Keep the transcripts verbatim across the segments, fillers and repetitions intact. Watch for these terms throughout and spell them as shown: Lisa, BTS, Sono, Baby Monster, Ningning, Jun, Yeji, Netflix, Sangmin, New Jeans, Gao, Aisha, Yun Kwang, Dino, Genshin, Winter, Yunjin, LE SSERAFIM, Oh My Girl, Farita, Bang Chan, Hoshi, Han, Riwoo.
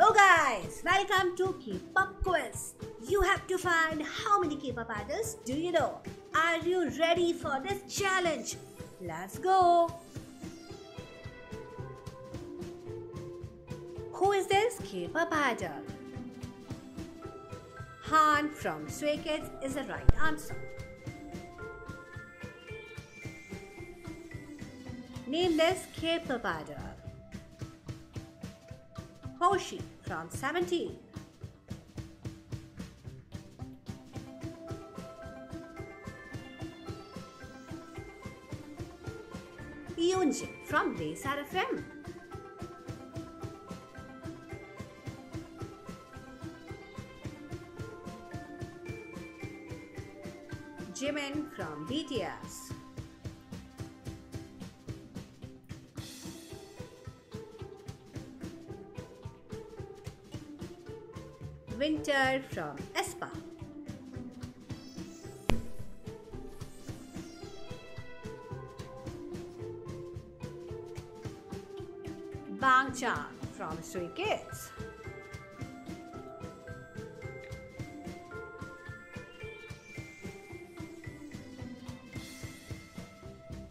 Hello guys, welcome to K-pop Quiz. You have to find how many K-pop idols do you know. Are you ready for this challenge? Let's go. Who is this K-pop idol? Han from Stray Kids is the right answer. Name this K-pop idol. Hoshi from Seventeen. Yunjin from L E SSERAFIM. Jimin from B T S. Winter from Aespa. Bang Chan from Stray Kids.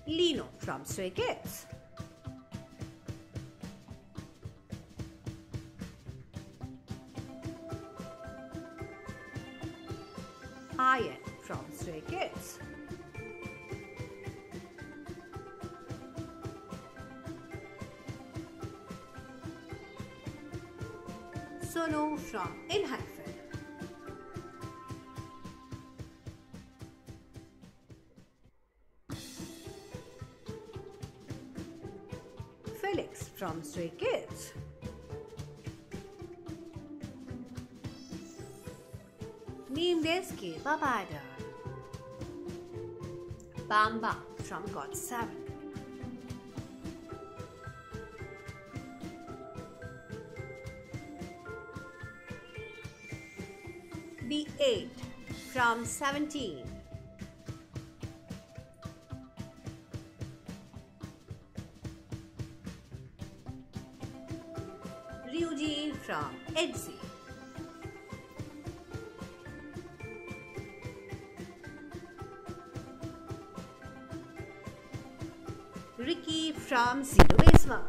Lino from Stray Kids. Taeyeon from Stray Kids. Sono from ENHYPEN. Felix from Stray Kids. Name this K-pop idol. Bamba from got seven. B eight from Seventeen. Ryuji from ITZY. Ricky from ZEROBASEONE.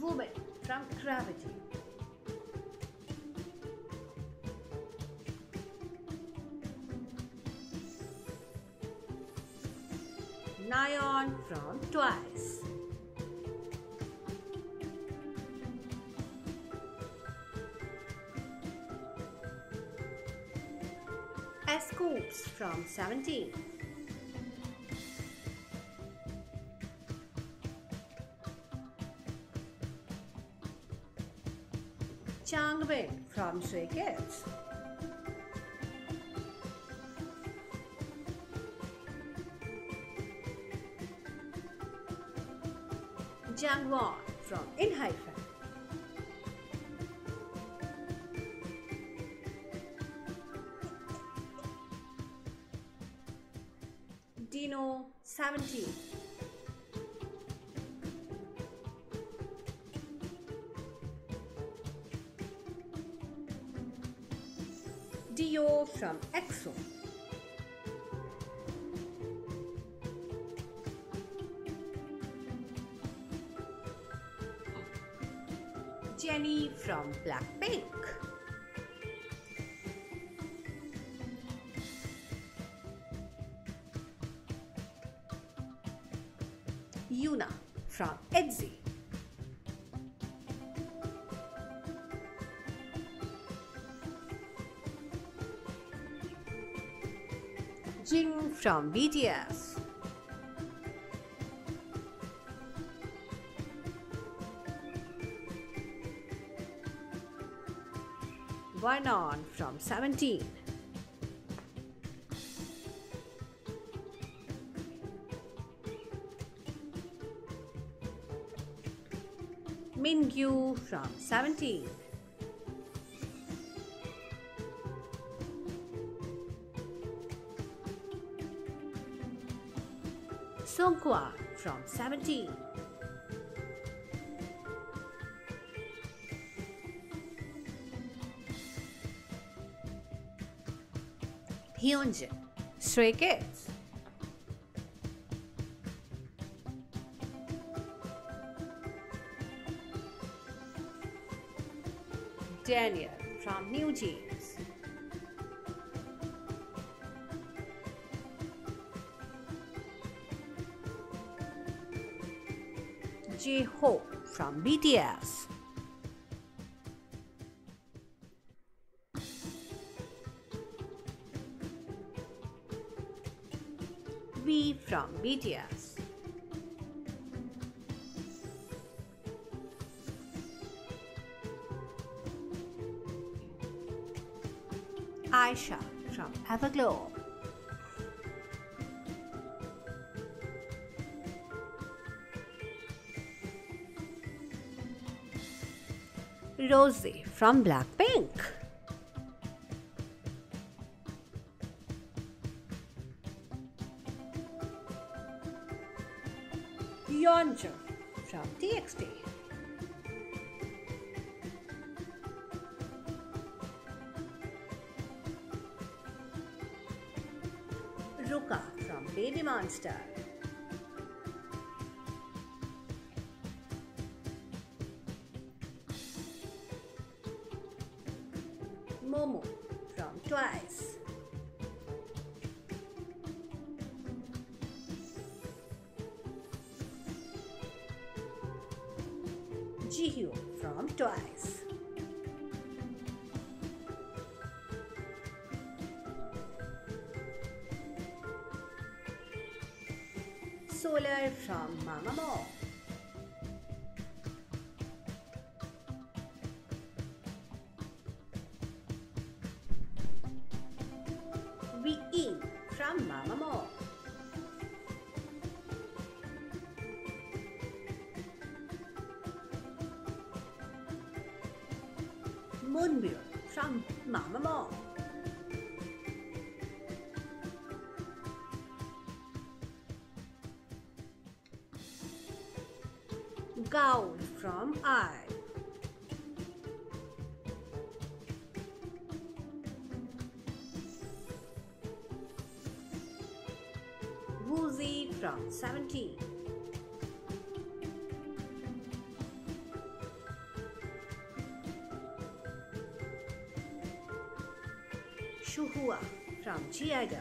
Woman from Gravity. Nayeon from Twice. S-Coups from Seventeen. Changbin from Stray Kids. Jangwon from ENHYPEN. Dino Seventeen. Dio from Exo. Jenny from Blackpink. Yuna from ITZY. Jin from B T S. Wonwoo from Seventeen. Mingyu from Seventeen. Seungkwan from Seventeen. Yunjin, Stray Kids. Daniel from New Jeans. J-Hope from B T S. V from B T S. Aisha from Everglow. Rosie from Blackpink. Yeonju from T X T. Ruka from Baby Monster. Momo from Twice. Jihyo from Twice. Solar from Mamamo. V E from Mamamo. Moonbyu from Mamamo. Gao from I. Woozy from Seventeen. Shuhua from G I Girl.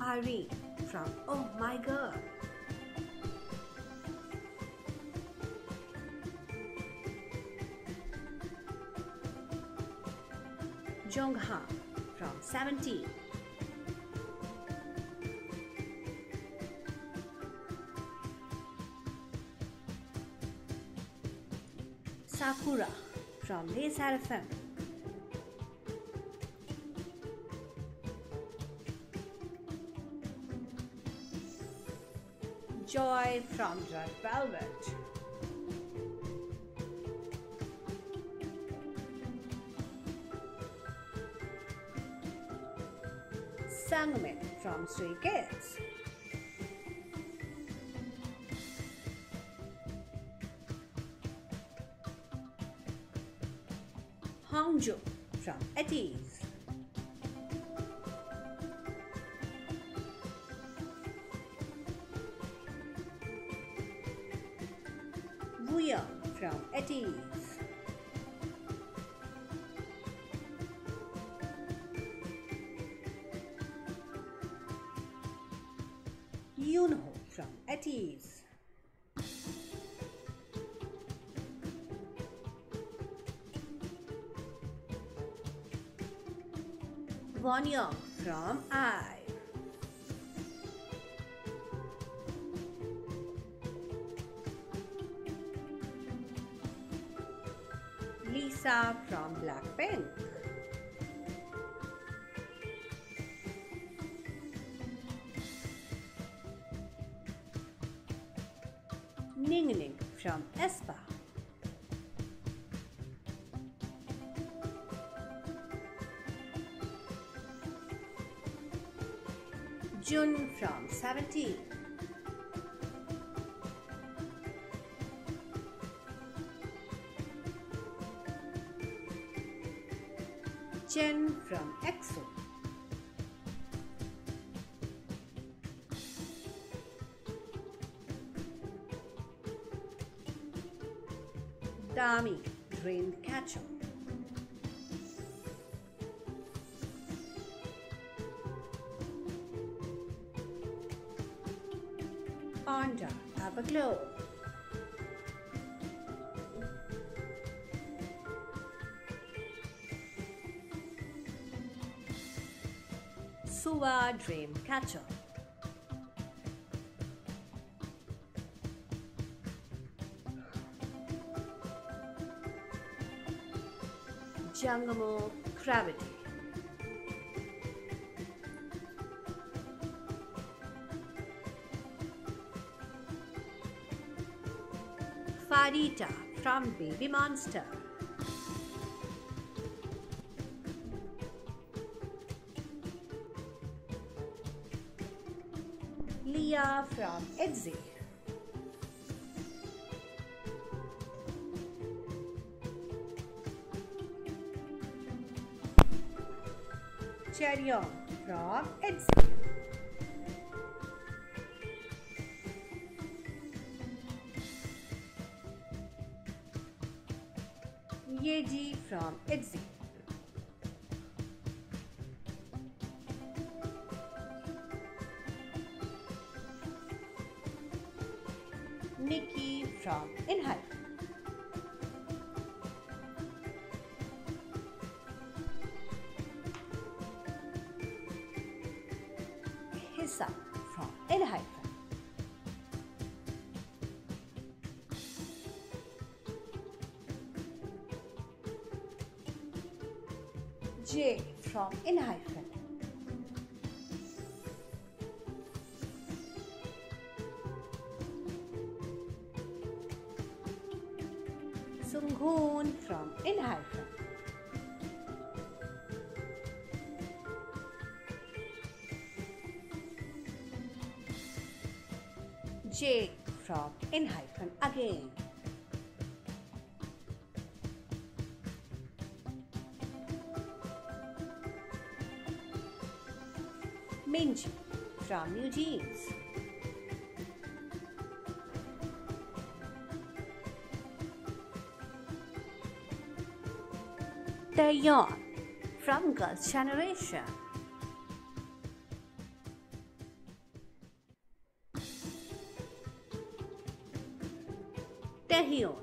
Irene from Oh My Girl. Jongha from Seventeen. Sakura from L E SSERAFIM. Joy from Red Velvet. Sangmin from Stray Kids. Hongju from ATEEZ. Wuyeon from ATEEZ. Yunho from ATEEZ. Wonwoo from I. Lisa from Blackpink. Ningning from Aespa. Jun from Seventeen. Jin from Exo. Dami, Dream Catcher. Onda, Everglow. Suwa, Dream Catcher. Jangamo, Gravity. Farita from Baby Monster. Leah from I T Z Y. Taeyeon from I T Z Y. Yeji from I T Z Y. Nikki from ENHYPEN. From ENHYPEN. J from ENHYPEN. Seungkwan from ENHYPEN. J from ENHYPEN again. Mingyu from New Jeans. Taeyeon from Girls' Generation. Taeyeon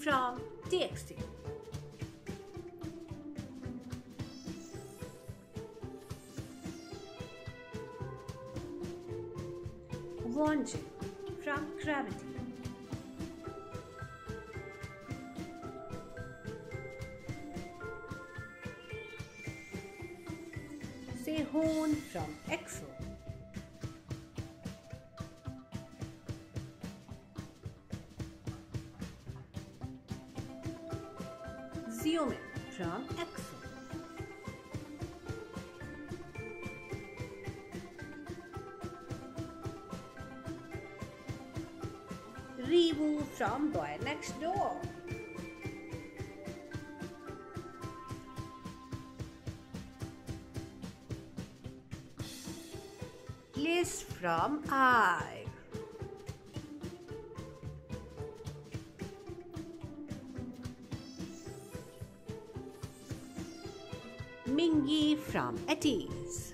from T X T. Yunjin from Gravity. Sehun from EXO. Jimin from EXO. Riwoo from Boy Next Door. Liz from I. Mingyu from ATEEZ.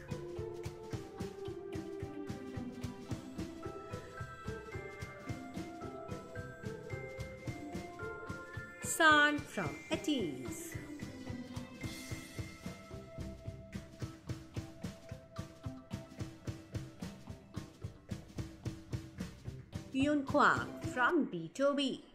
San from ATEEZ. Yun Kwang from B two B.